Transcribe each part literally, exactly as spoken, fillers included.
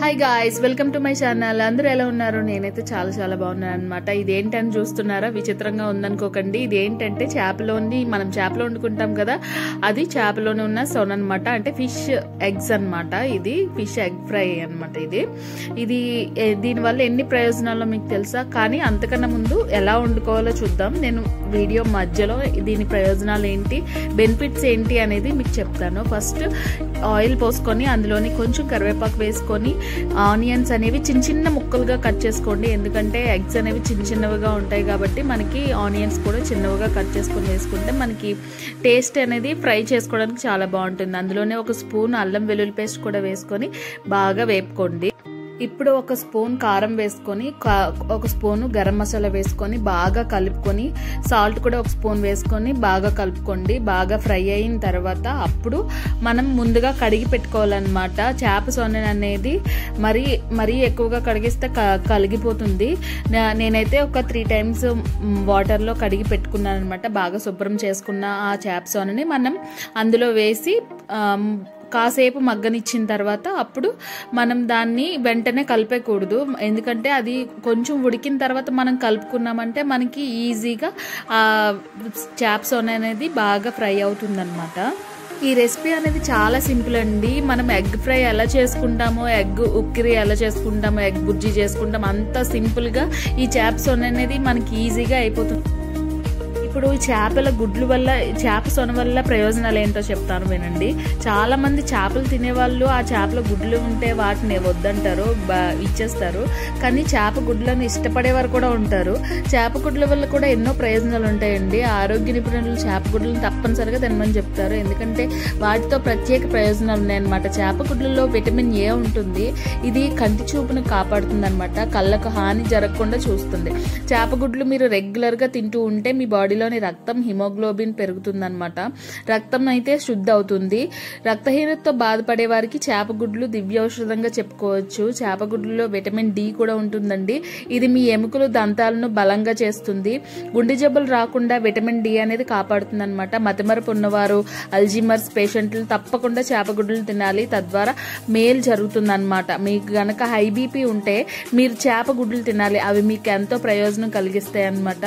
High guys welcome to my channel अंदर एला उन्नारो नेनैते चाला चाला बागुन्नानन्नमाट। इदेंटनि चूस्तुन्नारा विचित्रंगा उंदनुकोकंडि। इदेंटंटे चापलोनि मनं चापलो वंडुकुंटाम कदा अदि चापलोने उन्न सोन अन्नमाट। अंटे फिश एग्स अन्नमाट। इदि फिश एग फ्रై अन्नमाट। इदि इदि दीनिवल्ल एन्नि प्रयोजनालो मीकु तेलुसा, कानी अंतकन्ना मुंदु एला वंडुकोवालो चूद्दाम। नेनु वीडियो मध्यलो दीनि प्रयोजनालु एंटि, बेनिफिट्स एंटि अनेदि मीकु चेप्तानु। फस्ट ఆయిల్ పోసుకొని అందులోని కొంచెం కరివేపాకు వేసుకొని ఆనియన్స్ అనేవి చిన్న చిన్న ముక్కలుగా కట్ చేసుకోండి, ఎందుకంటే ఎగ్స్ అనేవి చిన్న చిన్నవిగా ఉంటాయి కాబట్టి మనకి ఆనియన్స్ కూడా చిన్నవిగా కట్ చేసుకొని వేసుకుంటే మనకి టేస్ట్ అనేది ఫ్రై చేసుకోవడానికి చాలా బాగుంటుంది। అందులోనే ఒక స్పూన్ అల్లం వెల్లుల్లి పేస్ట్ కూడా వేసుకొని బాగా వేపుకోండి। ఇప్పుడు ఒక స్పూన్ కారం వేసుకొని ఒక స్పూన్ గరం మసాలా వేసుకొని బాగా కలుపుకొని సాల్ట్ కూడా ఒక స్పూన్ వేసుకొని బాగా కలుపుకోండి। బాగా ఫ్రై అయిన తర్వాత అప్పుడు మనం ముందుగా కడిగి పెట్టుకోవాలన్నమాట। చేప సొనె అనేది మరీ మరీ ఎక్కువగా కడిగిస్తే కలిగిపోతుంది। నేనైతే ఒక త్రీ టైమ్స్ వాటర్లో కడిగి పెట్టుకున్నాను అన్నమాట। బాగా శుభ్రం చేసుకున్న ఆ చేప సొనెని మనం అందులో వేసి కాసేపు మగ్గనిచ్చిన తర్వాత అప్పుడు మనం దాన్ని వెంటనే కలపకూడదు, ఎందుకంటే అది కొంచెం ఉడికిన తర్వాత మనం కలుపుకున్నామంటే మనకి ఈజీగా ఆ చాప్స్ అనేది బాగా ఫ్రై అవుతుందన్నమాట। ఈ రెసిపీ అనేది చాలా సింపుల్ అండి। మనం ఎగ్ ఫ్రై ఎలా చేసుకుంటామో, ఎగ్ ఉక్కిరి ఎలా చేసుకుంటామో, ఎగ్ బుర్జీ చేసుకుంటాం, అంత సింపుల్గా ఈ చాప్స్ అనేది మనకి ఈజీగా అయిపోతుంది। ఇప్పుడు చేపల గుడ్లు వల్ల, చేప సొన వల్ల ప్రయోజనాలు ఏంటో చెప్తాను వినండి। చాలా మంది చేపలు తినేవాళ్ళు ఆ చేపల గుడ్లు ఉంటే వాటిని వద్దంటారు, ఇచ్చేస్తారు, కానీ చేప గుడ్లను ఇష్టపడేవారు కూడా ఉంటారు। చేప గుడ్ల వల్ల కూడా ఎన్నో ప్రయోజనాలు ఉంటాయండి। ఆరోగ్య నిపుణులు చేప గుడ్లను తప్పనిసరిగా తినమని చెప్తారు, ఎందుకంటే వాటితో ప్రత్యేక ప్రయోజనాలు ఉన్నాయన్నమాట। చేప గుడ్లలో విటమిన్ ఏ ఉంటుంది, ఇది కంటి చూపును కాపాడుతుంది అనమాట, కళ్ళకు హాని జరగకుండా చూస్తుంది। చేప గుడ్లు మీరు రెగ్యులర్గా తింటూ ఉంటే మీ బాడీ రక్తం హిమోగ్లోబిన్ పెరుగుతుందన్నమాట, రక్తం అయితే శుద్ధి అవుతుంది। రక్తహీనతతో బాధపడే వారికి చేపగుడ్లు దివ్యౌషధంగా చెప్పుకోవచ్చు। చేపగుడ్లలో విటమిన్ డి కూడా ఉంటుందండి, ఇది మీ ఎముకలు దంతాలను బలంగా చేస్తుంది। గుండె జబ్బులు రాకుండా విటమిన్ డి అనేది కాపాడుతుంది అనమాట। మతిమరుపు ఉన్నవారు, అల్జీమర్స్ పేషెంట్లు తప్పకుండా చేపగుడ్లు తినాలి, తద్వారా మేలు జరుగుతుంది అనమాట। మీకు గనక హై బీపీ ఉంటే మీరు చేపగుడ్లు తినాలి, అవి మీకు ఎంతో ప్రయోజనం కలిగిస్తాయి అనమాట।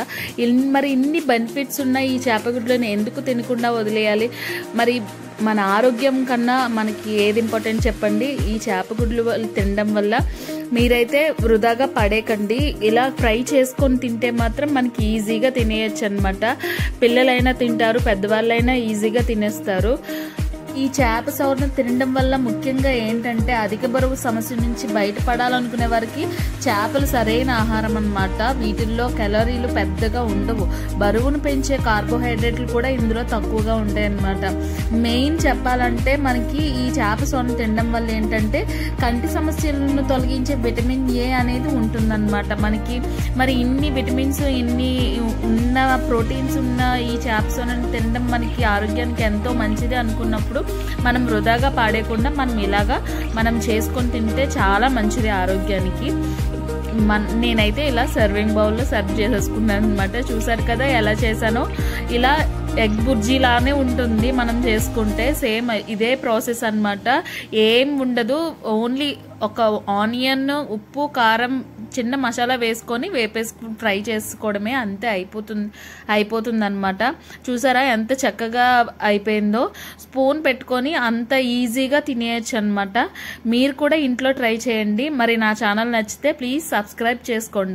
మరి ఇన్ని బెనిఫిట్స్ ఉన్న ఈ చేపగుడ్లను ఎందుకు తినకుండా వదిలేయాలి? మరి మన ఆరోగ్యం కన్నా మనకి ఏది ఇంపార్టెంట్ చెప్పండి? ఈ చేపగుడ్లు తినడం వల్ల మీరైతే వృధాగా పడేకండి, ఇలా ఫ్రై చేసుకొని తింటే మాత్రం మనకి ఈజీగా తినేయచ్చు అనమాట। పిల్లలైనా తింటారు, పెద్దవాళ్ళైనా ఈజీగా తినేస్తారు। ఈ చేప సొరను తినడం వల్ల ముఖ్యంగా ఏంటంటే అధిక బరువు సమస్య నుంచి బయటపడాలనుకునే వారికి చేపలు సరైన ఆహారం అన్నమాట। వీటిల్లో క్యాలరీలు పెద్దగా ఉండవు, బరువును పెంచే కార్బోహైడ్రేట్లు కూడా ఇందులో తక్కువగా ఉంటాయన్నమాట। మెయిన్ చెప్పాలంటే మనకి ఈ చేప సొరను తినడం వల్ల ఏంటంటే కంటి సమస్యలను తొలగించే విటమిన్ ఏ అనేది ఉంటుందన్నమాట మనకి। మరి ఇన్ని విటమిన్స్, ఇన్ని ఉన్న ప్రోటీన్స్ ఉన్న ఈ చేప సొరను తినడం మనకి ఆరోగ్యానికి ఎంతో మంచిది అనుకున్నప్పుడు మనం వృధాగా పాడేయకుండా మనం ఇలాగా మనం చేసుకొని తింటే చాలా మంచిది ఆరోగ్యానికి। మన నేనైతే ఇలా సర్వింగ్ బౌల్లో సర్వ్ చేసేసుకున్నాను అనమాట। చూసారు కదా ఎలా చేశానో, ఇలా ఎగ్ బుర్జీలానే ఉంటుంది మనం చేసుకుంటే, సేమ్ ఇదే ప్రాసెస్ అనమాట। ఏం ఉండదు, ఓన్లీ ఒక ఆనియన్, ఉప్పు, కారం, చిన్న మసాలా వేసుకొని వేపేసుకు ఫ్రై చేసుకోవడమే, అంతే అయిపోతుంది అయిపోతుంది అనమాట। చూసారా ఎంత చక్కగా అయిపోయిందో, స్పూన్ పెట్టుకొని అంత ఈజీగా తినేయచ్చు అనమాట। మీరు కూడా ఇంట్లో ట్రై చేయండి। మరి నా ఛానల్ నచ్చితే ప్లీజ్ సబ్స్క్రైబ్ చేసుకోండి।